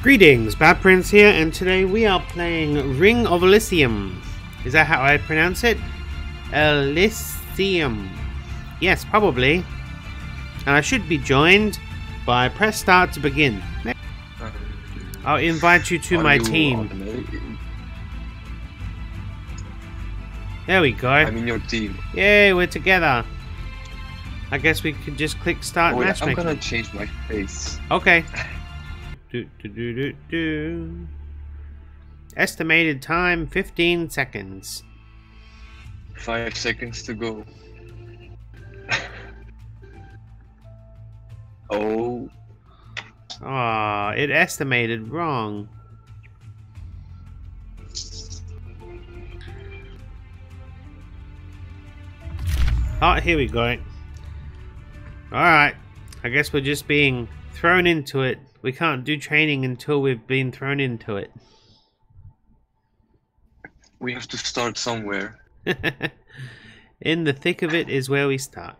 Greetings, Batprince here, and today we are playing Ring of Elysium. Is that how I pronounce it? Elysium. Yes, probably. And I should be joined by Press Start to Begin. I'll invite you to my team. There we go. I'm in your team. Yay, we're together. I guess we could just click start matchmaking. I'm gonna change my face. Okay. Estimated time 15 seconds. 5 seconds to go. Oh. Ah, it estimated wrong. Oh, here we go. Alright, I guess we're just being thrown into it. We can't do training until we've been thrown into it. We have to start somewhere. In the thick of it is where we start.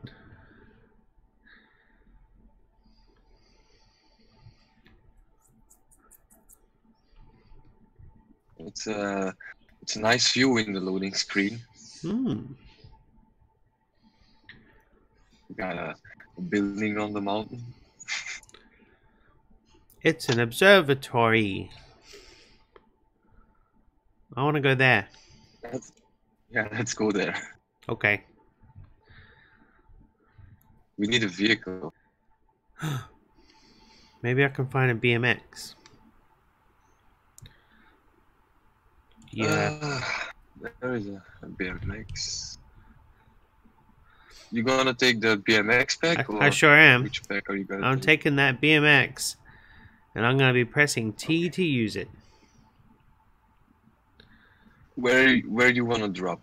It's a nice view in the loading screen. Hmm. Got a building on the mountain. It's an observatory. I want to go there. Yeah, let's go there. Okay. We need a vehicle. Maybe I can find a BMX. Yeah. There is a BMX. You gonna take the BMX pack? I sure am. Which pack are you gonna take? I'm taking that BMX. And I'm going to be pressing T to use it. Where do you want to drop?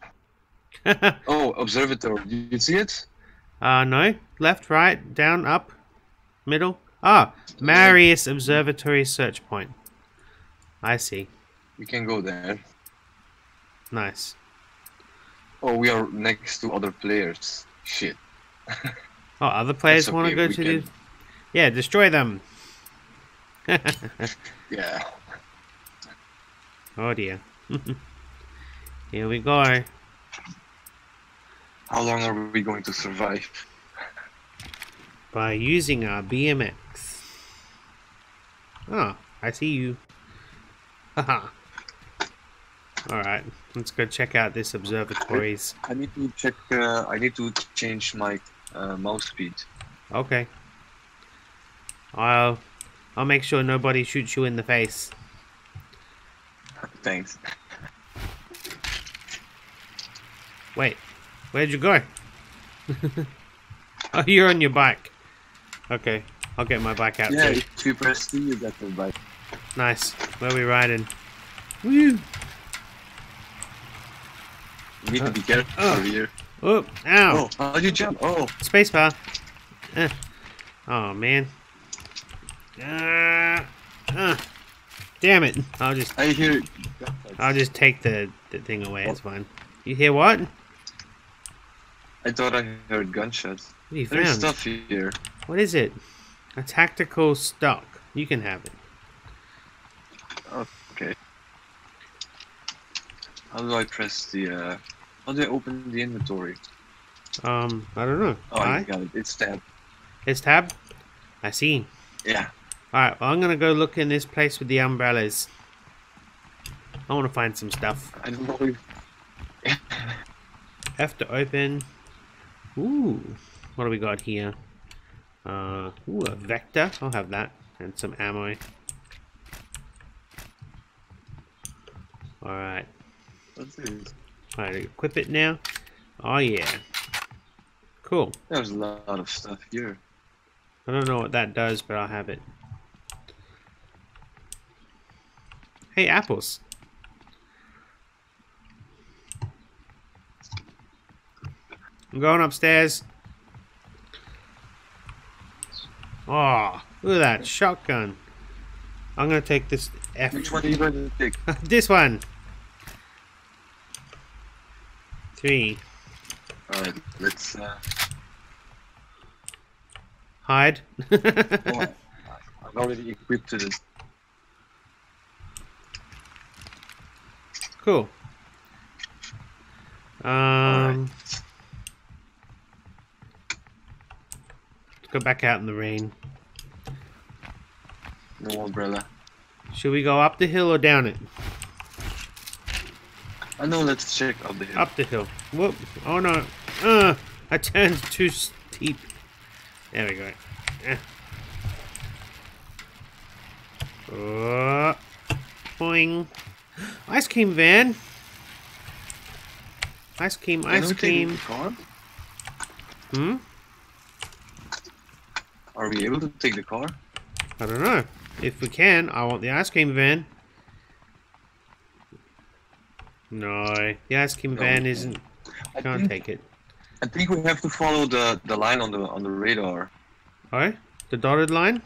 Oh, observatory. Do you see it? No. Left, right, down, up, middle. Ah, Marius Observatory search point. I see. We can go there. Nice. Oh, we are next to other players. Shit. Oh, other players want to go to the... Yeah, destroy them. Yeah. Oh dear. Here we go. How long are we going to survive? By using our BMX. Oh, I see you. Haha. Alright, let's go check out this observatories. I need to check, I need to change my mouse speed. Okay. I'll make sure nobody shoots you in the face. Thanks. Wait, where'd you go? Oh, you're on your bike. Okay, I'll get my bike out. Yeah, if you press T, you got the bike. Nice. Where are we riding? Woo! You need to be careful over here. Oh, ow! Oh, how'd you jump? Oh! Spacebar. Oh, man. Damn it! I'll just take the thing away. It's fine. You hear what? I thought I heard gunshots. What do you found? There's stuff here. What is it? A tactical stock. You can have it. Okay. How do I press the? How do I open the inventory? I don't know. Oh, I got it. It's tab. It's tab. I see. Yeah. Alright, well, I'm gonna go look in this place with the umbrellas. I wanna find some stuff. I don't know. Have to open. Ooh, what do we got here? Ooh, a vector. I'll have that. And some ammo. Alright. Alright, equip it now. Oh yeah. Cool. There's a lot of stuff here. I don't know what that does, but I'll have it. Hey, apples. I'm going upstairs. Oh, look at that shotgun. I'm going to take this. Which one are you going to take? This one. 3. Alright, let's hide. Oh, I'm already equipped to this. Cool. Right. Let's go back out in the rain. No umbrella. Should we go up the hill or down it? I know, let's check up the hill. Up the hill. Whoop. Oh no. I turned too steep. There we go. Oh, boing. Ice cream van. Ice cream, ice cream. Hmm? Are we able to take the car? I don't know. If we can, I want the ice cream van. No, the ice cream van isn't. Can't take it. I think we have to follow the line on the radar. Alright, the dotted line.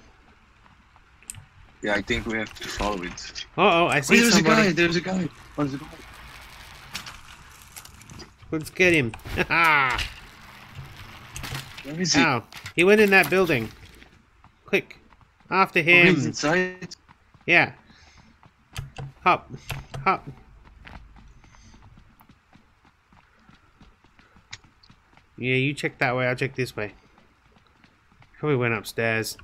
Yeah, I think we have to follow it. Uh oh, I see somebody. There's a guy. There's a guy. Let's get him. Haha. Where is he? Ow. He went in that building. Quick. After him. Oh, he's inside? Yeah. Hop. Hop. Yeah, you check that way. I'll check this way. Probably went upstairs.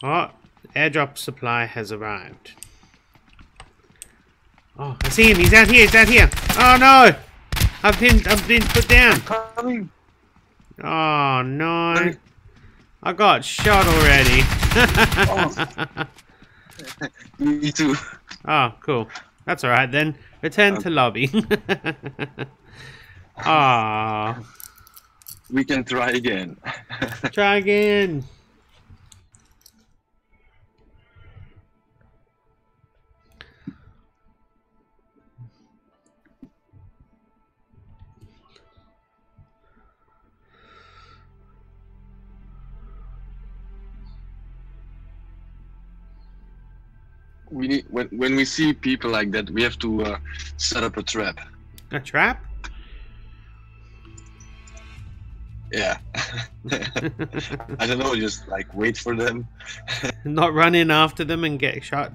Oh, airdrop supply has arrived. Oh, I see him. He's out here. He's out here. Oh no! I've been put down. Oh no! I got shot already. Me too. Oh, cool. That's all right then. Return to lobby. Ah. We can try again. Try again. We need, when we see people like that, we have to set up a trap. A trap? Yeah. I don't know, just like wait for them. Not run in after them and get shot.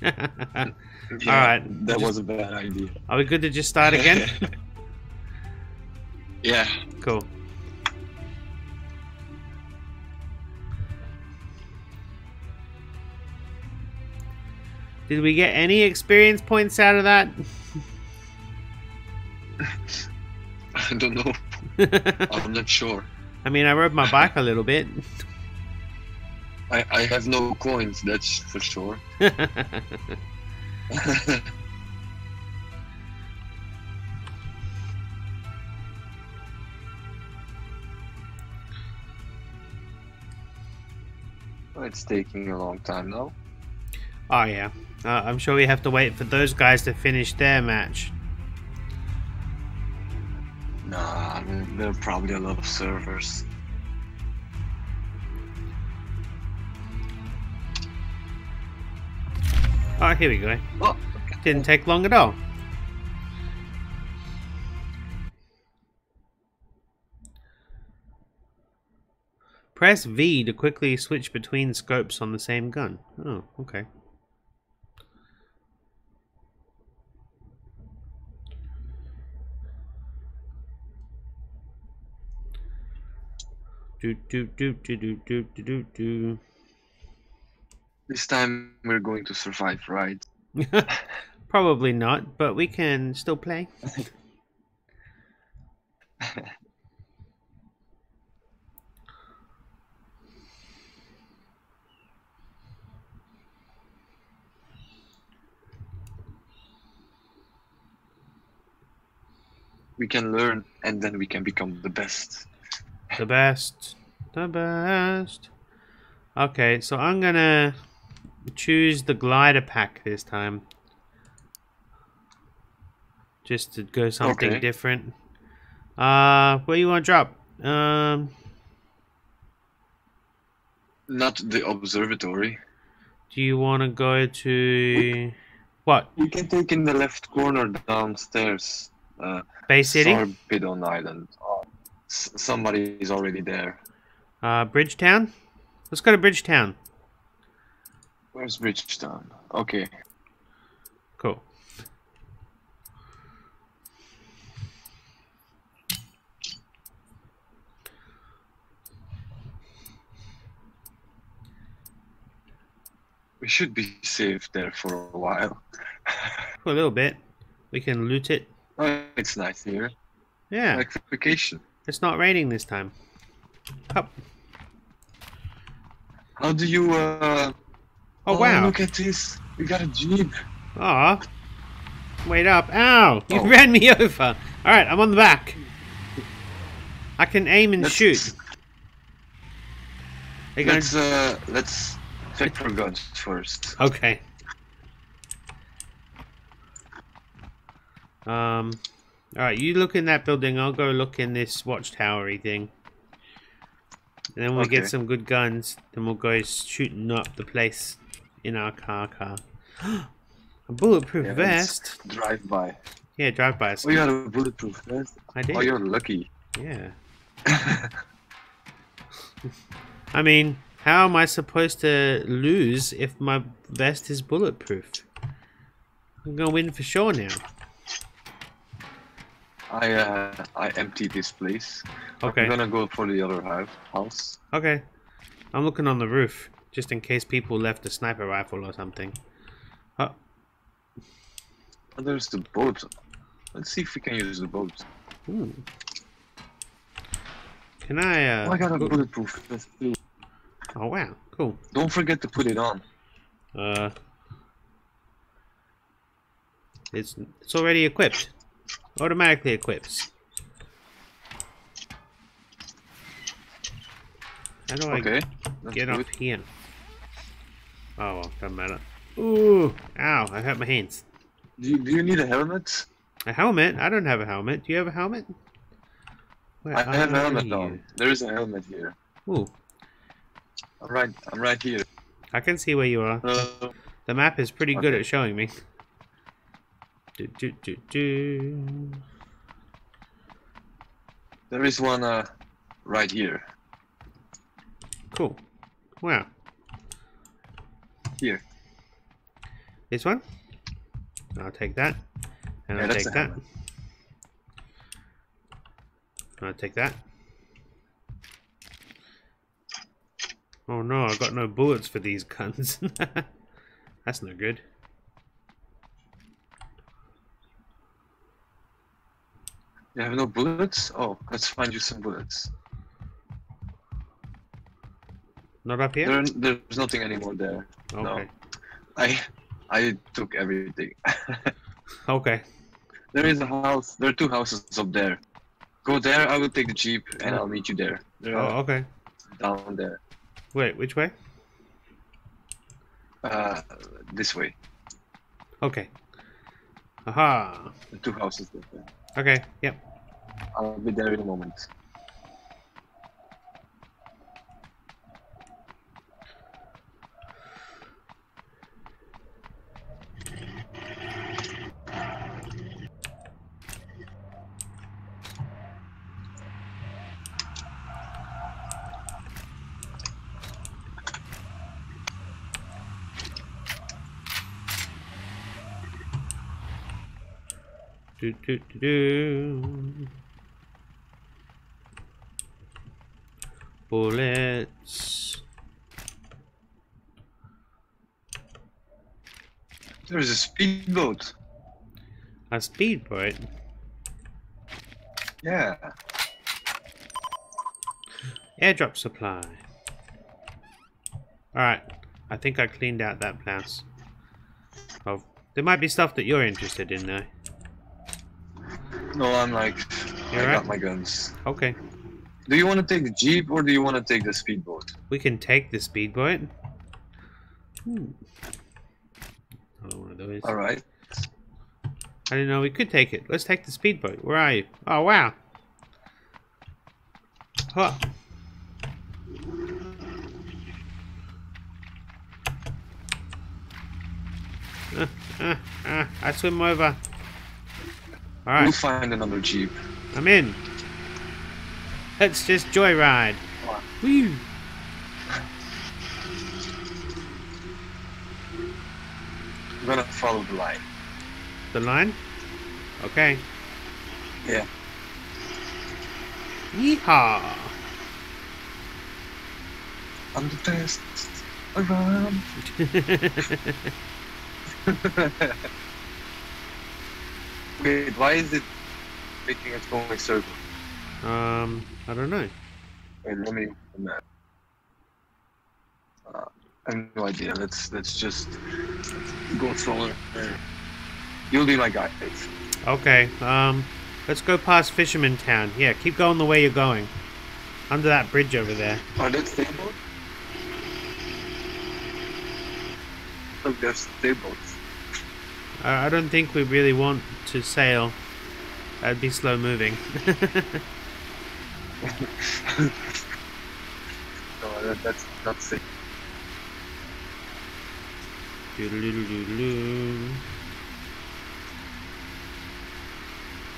Yeah, alright. That was a bad idea. Are we good to just start again? Yeah. Cool. Did we get any experience points out of that? I don't know. I'm not sure. I mean, I rode my bike a little bit. I have no coins, that's for sure. Well, it's taking a long time now. Oh yeah. I'm sure we have to wait for those guys to finish their match. Nah, I mean, there are probably a lot of servers. Oh, here we go. Oh, okay. Didn't take long at all. Press V to quickly switch between scopes on the same gun. Oh, okay. This time we're going to survive, right? Probably not, but we can still play. We can learn, and then we can become the best. The best. The best. Okay, so I'm gonna choose the glider pack this time. Just to go something different. Where you wanna drop? Not the observatory. Do you wanna go to what? You can take in the left corner downstairs. Bay City? Sarbidon Island. Somebody is already there. Bridgetown? Let's go to Bridgetown. Where's Bridgetown? Okay. Cool. We should be safe there for a while. A little bit. We can loot it. Oh, it's nice here. Yeah. Like vacation. It's not raining this time. Up. How do you, Oh, wow. Look at this. We got a jeep. Aw. Wait up. Ow! You ran me over. Alright, I'm on the back. I can aim and shoot. Let's check for guns first. Okay. Alright, you look in that building, I'll go look in this watchtowery thing. And then we'll get some good guns, then we'll go shooting up the place in our car. A bulletproof vest? Drive by. Yeah, drive by. Oh, you had a bulletproof vest? I did. Oh, you're lucky. Yeah. I mean, how am I supposed to lose if my vest is bulletproof? I'm gonna win for sure now. I empty this place. Okay. I'm gonna go for the other house. Okay. I'm looking on the roof just in case people left a sniper rifle or something. Oh. There's the boat. Let's see if we can use the boat. Ooh. Can I? I got a bulletproof vest too. Oh wow! Cool. Don't forget to put it on. It's already equipped. Automatically equips. How do I get up here? Oh, well, doesn't matter. Ooh, ow, I hurt my hands. Do you need a helmet? A helmet? I don't have a helmet. Do you have a helmet? I have a helmet on. There is a helmet here. Ooh. I'm right here. I can see where you are. The map is pretty good at showing me. There is one right here. Cool. Wow. Here. This one? I'll take that. And I'll take that. I'll take that. Oh no, I've got no bullets for these guns. That's no good. You have no bullets? Oh, let's find you some bullets. Not up here? There's nothing anymore there. Okay. No. I took everything. Okay. There is a house. There are two houses up there. Go there, I will take the jeep, and I'll meet you there. Oh, okay. Down there. Wait, which way? This way. Okay. Aha. The two houses up there. Okay, yep. I'll be there in a moment. Bullets. There's a speedboat. A speedboat? Yeah. Airdrop supply. Alright. I think I cleaned out that place. Oh, there might be stuff that you're interested in though. No, I'm like, I got my guns. Okay. Do you want to take the jeep or do you want to take the speedboat? We can take the speedboat. Ooh. Another one of those. All right. I didn't know we could take it. Let's take the speedboat. Where are you? Oh wow. Huh. I swim over. All right. We'll find another jeep. I'm in. Let's just joyride. Woo! I'm gonna follow the line. The line? Okay. Yeah. Yeehaw! I'm the best around. Wait, why is it making us going circle? I don't know. Wait, let me. I have no idea. Let's just go slower. You'll be my guide. Okay. Let's go past Fisherman Town. Yeah, keep going the way you're going. Under that bridge over there. Oh, that's stable. Look, there's stables. I don't think we really want to sail. That'd be slow moving. No, that's not safe.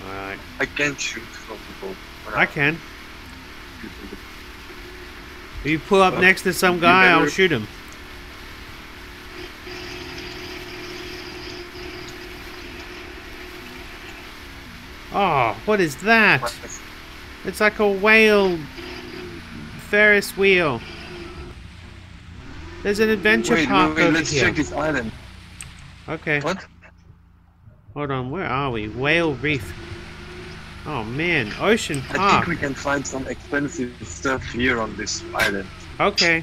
Alright. I can shoot from the boat. I can. If you pull up next to some guy, I'll shoot him. Oh, what is that? It's like a whale Ferris wheel. There's an adventure park over here. Let's check this island. Okay. What? Hold on, where are we? Whale Reef. Oh man, Ocean Park. I think we can find some expensive stuff here on this island. Okay.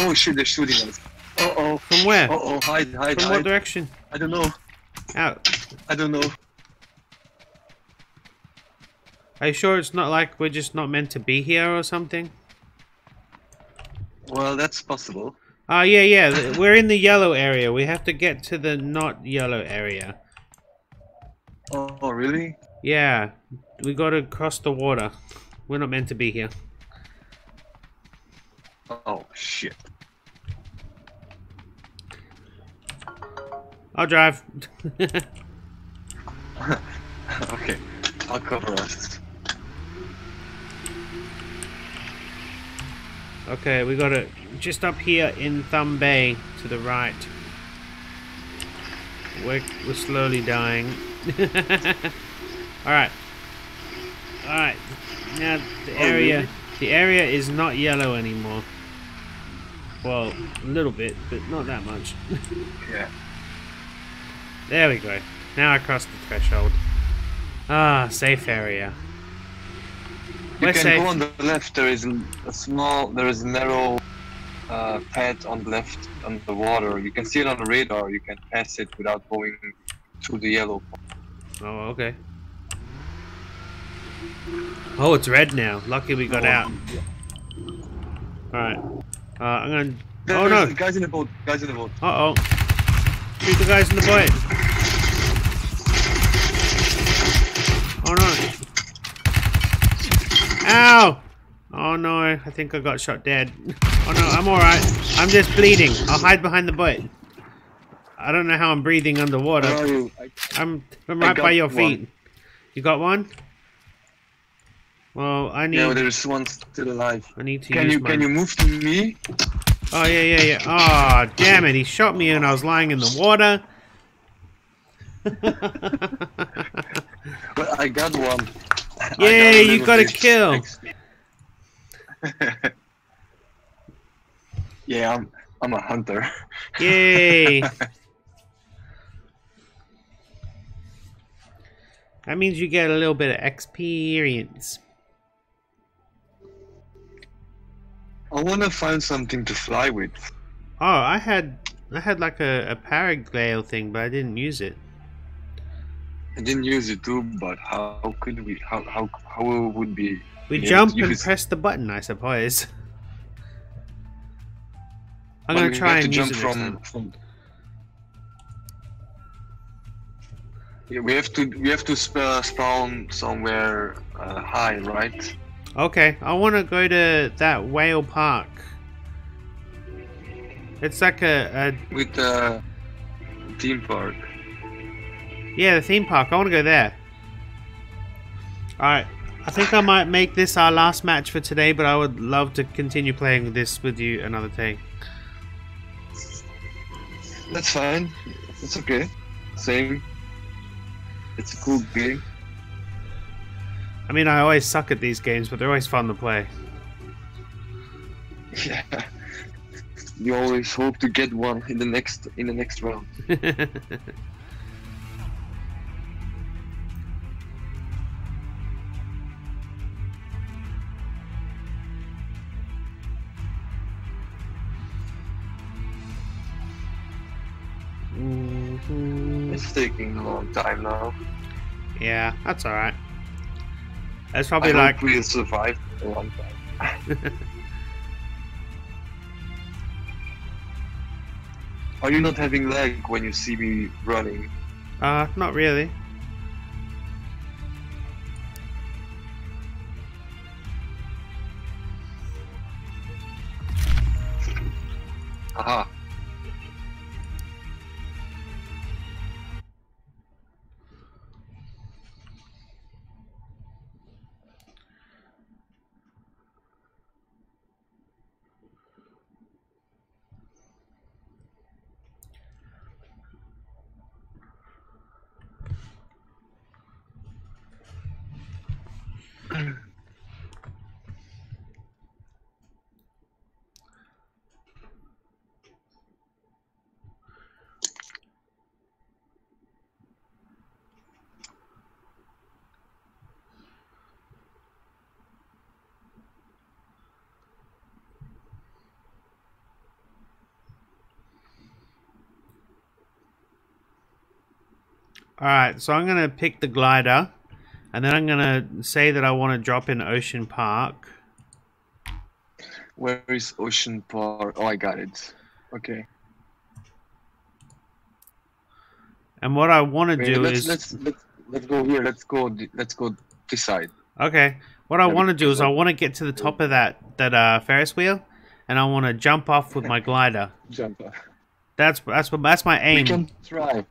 Oh shit, they're shooting us. Uh oh. From where? Uh oh, hide. From what direction? I don't know. Out. I don't know. Are you sure it's not like we're just not meant to be here or something? Well, that's possible. Oh, yeah. We're in the yellow area. We have to get to the not yellow area. Oh, really? Yeah. We got to cross the water. We're not meant to be here. Oh, shit. I'll drive. Okay. I'll cover us. Okay, we got it just up here in Thumb Bay to the right. We're slowly dying. All right. Now the area is not yellow anymore. Well, a little bit, but not that much. Yeah. There we go. Now I crossed the threshold. Ah, safe area. We're safe. Go on the left. There is a narrow path on the left on the water. You can see it on the radar. You can pass it without going through the yellow. Oh, okay. Oh, it's red now. Lucky we got out. Yeah. All right. I'm gonna. Oh no! Guys in the boat. Guys in the boat. Uh oh. Shoot the guys in the boat. Oh no! Ow! Oh no, I think I got shot dead. Oh no, I'm alright. I'm just bleeding. I'll hide behind the boat. I don't know how I'm breathing underwater. I'm right by your feet. One. You got one? Well, I need... Yeah, there's one still alive. I need to Can you move to me? Oh, yeah. Oh, damn it. He shot me and I was lying in the water. Well, I got one. Yeah, you got a kill. Yeah, I'm a hunter. Yay! That means you get a little bit of experience. I want to find something to fly with. Oh, I had like a paraglider thing, but I didn't use it. I didn't use it too, but how could we? How would be? We jump and press the button, I suppose. I'm gonna try and use it from. Yeah, we have to spawn somewhere high, right? Okay, I want to go to that Whale Park. It's like a with the theme park. Yeah, the theme park. I want to go there. Alright. I think I might make this our last match for today, but I would love to continue playing this with you another day. That's fine. It's okay. Same. It's a cool game. I mean, I always suck at these games, but they're always fun to play. Yeah. You always hope to get one in the next round. It's taking a long time now. Yeah, that's alright. That's probably like we survived a long time. Are you not having lag when you see me running? Not really. Haha. Alright, so I'm going to pick the glider, and then I'm going to say that I want to drop in Ocean Park. Where is Ocean Park? Oh, I got it. Okay. And what I want to do is... Let's go here. Let's go this side. Okay. What I want to do is I want to get to the top of that Ferris wheel, and I want to jump off with my glider. Jump off. That's my aim. We can try.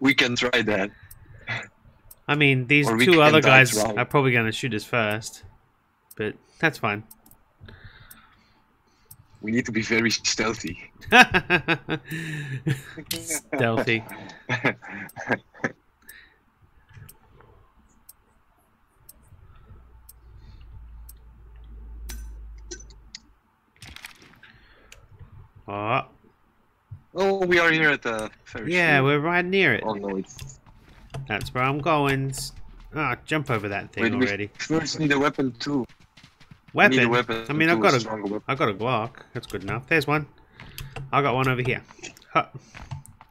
We can try that. I mean, these two other guys are probably going to shoot us first, but that's fine. We need to be very stealthy. Stealthy. Oh. Oh, we are here at the ferry. Yeah, we're right near it. Oh no, it's... That's where I'm going. Ah, oh, jump over that thing. Wait, already. We first need a weapon too. Weapon? Need a weapon. I mean, I've got a Glock. That's good enough. There's one. I got one over here. Huh.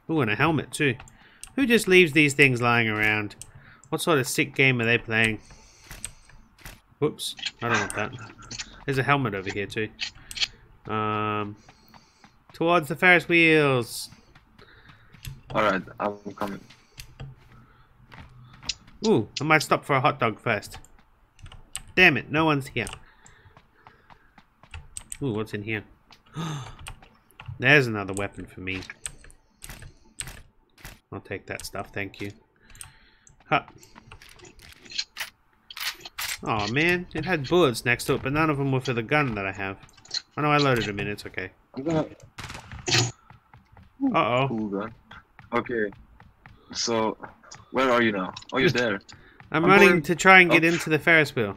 Ooh, and a helmet too. Who just leaves these things lying around? What sort of sick game are they playing? Whoops, I don't want that. There's a helmet over here too. Towards the Ferris wheels. Alright, I'm coming. Ooh, I might stop for a hot dog first. Damn it, no one's here. Ooh, what's in here? There's another weapon for me. I'll take that stuff, thank you. Huh. Oh man, it had bullets next to it, but none of them were for the gun that I have. Oh no, I loaded them in, it's okay. I'm gonna... Uh-oh. Okay. So, where are you now? Oh, you're there. I'm running going... to try and get into the Ferris wheel.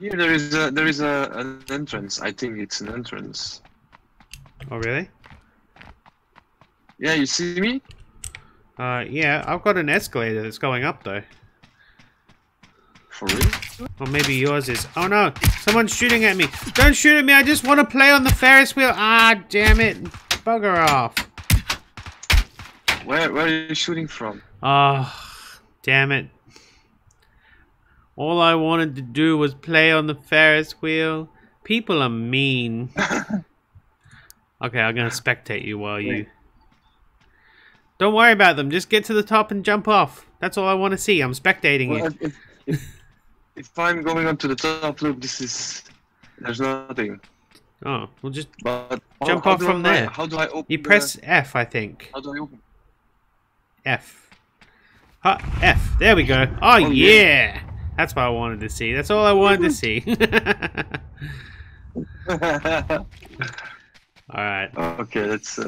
Yeah, there is an entrance. I think it's an entrance. Oh, really? Yeah, you see me? Yeah, I've got an escalator that's going up, though. For real? Or maybe yours is. Oh no! Someone's shooting at me! Don't shoot at me! I just want to play on the Ferris wheel! Ah, damn it! Bugger off! Where are you shooting from? Ah, oh, damn it! All I wanted to do was play on the Ferris wheel. People are mean. Okay, I'm gonna spectate you while you. Don't worry about them. Just get to the top and jump off. That's all I want to see. I'm spectating you. If I'm going up to the top, look, there's nothing. Oh, well, just jump off from there. How do I open? You press F, I think. How do I open? F. Huh, F. There we go. Oh yeah, that's what I wanted to see. That's all I wanted to see. Alright. Okay, let's...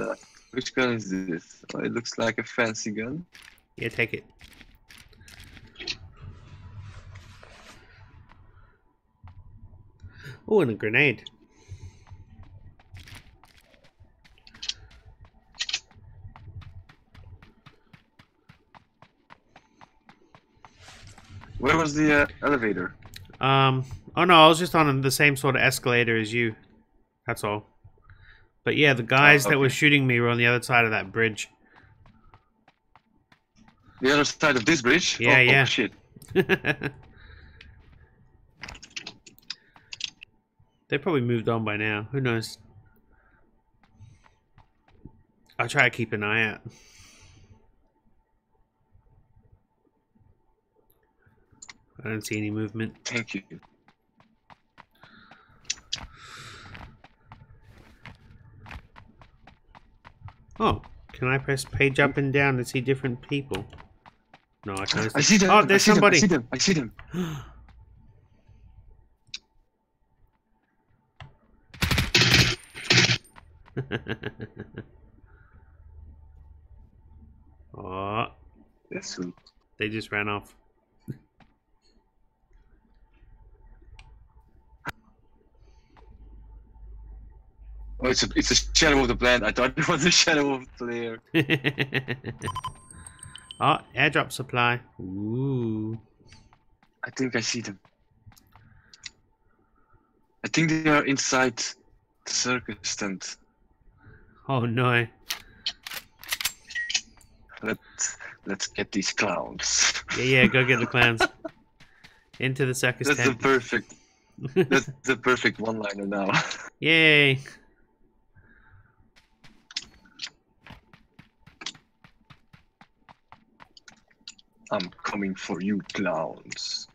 which gun is this? It looks like a fancy gun. Yeah, take it. Oh, and a grenade. Where was the elevator? Oh no, I was just on the same sort of escalator as you. That's all. But yeah, the guys that were shooting me were on the other side of that bridge. The other side of this bridge? Yeah, yeah. Oh, shit. They probably moved on by now. Who knows? I'll try to keep an eye out. I don't see any movement. Thank you. Oh, can I press page up and down to see different people? No, I can't. I see them. Oh, there's somebody. I see them. I see them. Oh, that's sweet. They just ran off. Oh, it's a shadow of the plant. I thought it was a shadow of the player. Oh, airdrop supply. Ooh. I think I see them. I think they are inside the circus tent. Oh no. Let's get these clowns. Yeah, yeah, go get the clowns. Into the circus tent. That's the perfect one-liner now. Yay. I'm coming for you, clowns.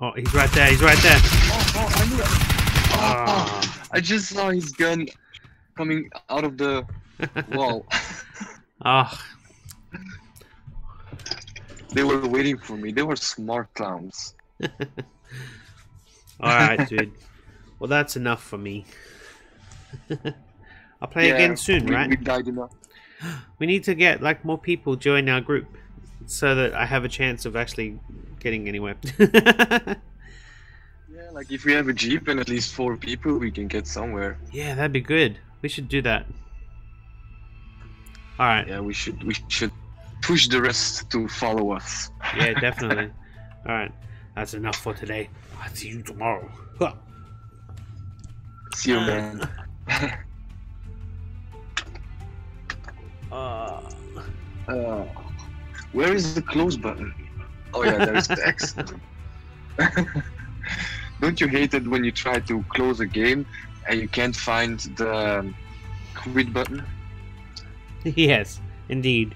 Oh, he's right there. He's right there. Oh, I knew it. Oh, oh. I just saw his gun coming out of the wall. Ah. Oh. They were waiting for me. They were smart clowns. All right, dude. Well, that's enough for me. I'll play again soon, right? We died enough. We need to get like more people join our group so that I have a chance of actually getting anywhere. Yeah, like if we have a jeep and at least 4 people, we can get somewhere. Yeah, that'd be good. We should do that. All right. Yeah, we should push the rest to follow us. Yeah, definitely. All right, that's enough for today. I'll see you tomorrow. Huh. See you, man. Where is the close button? Oh yeah, there is the X. Don't you hate it when you try to close a game and you can't find the quit button? Yes, indeed.